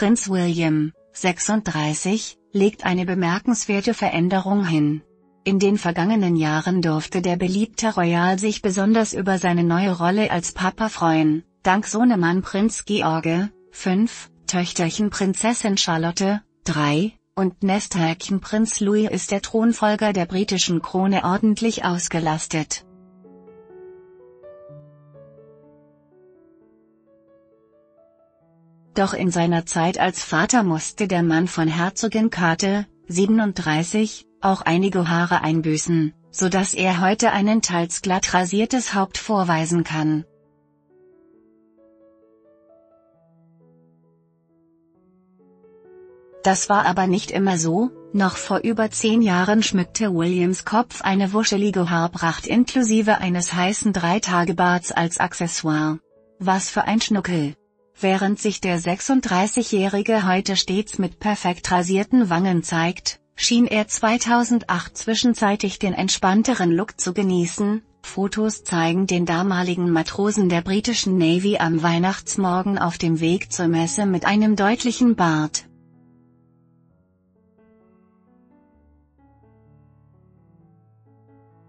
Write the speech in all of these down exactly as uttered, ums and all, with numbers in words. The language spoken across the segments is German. Prinz William, sechsunddreißig, legt eine bemerkenswerte Veränderung hin. In den vergangenen Jahren durfte der beliebte Royal sich besonders über seine neue Rolle als Papa freuen, dank Sohnemann Prinz George, fünf, Töchterchen Prinzessin Charlotte, drei, und Nesthäkchen Prinz Louis ist der Thronfolger der britischen Krone ordentlich ausgelastet. Doch in seiner Zeit als Vater musste der Mann von Herzogin Kate, siebenunddreißig, auch einige Haare einbüßen, so dass er heute ein teils glatt rasiertes Haupt vorweisen kann. Das war aber nicht immer so, noch vor über zehn Jahren schmückte Williams Kopf eine wuschelige Haarpracht inklusive eines heißen Drei-Tage-Barts als Accessoire. Was für ein Schnuckel! Während sich der sechsunddreißigjährige heute stets mit perfekt rasierten Wangen zeigt, schien er zweitausendacht zwischenzeitlich den entspannteren Look zu genießen. Fotos zeigen den damaligen Matrosen der britischen Navy am Weihnachtsmorgen auf dem Weg zur Messe mit einem deutlichen Bart.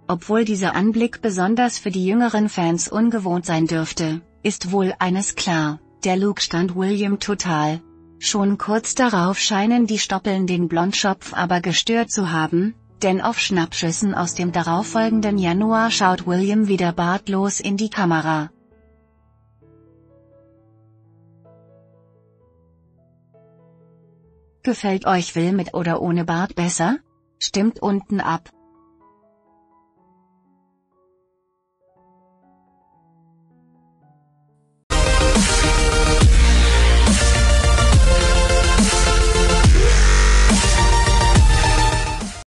Obwohl dieser Anblick besonders für die jüngeren Fans ungewohnt sein dürfte, ist wohl eines klar: Der Look stand William total. Schon kurz darauf scheinen die Stoppeln den Blondschopf aber gestört zu haben, denn auf Schnappschüssen aus dem darauffolgenden Januar schaut William wieder bartlos in die Kamera. Gefällt euch Will mit oder ohne Bart besser? Stimmt unten ab.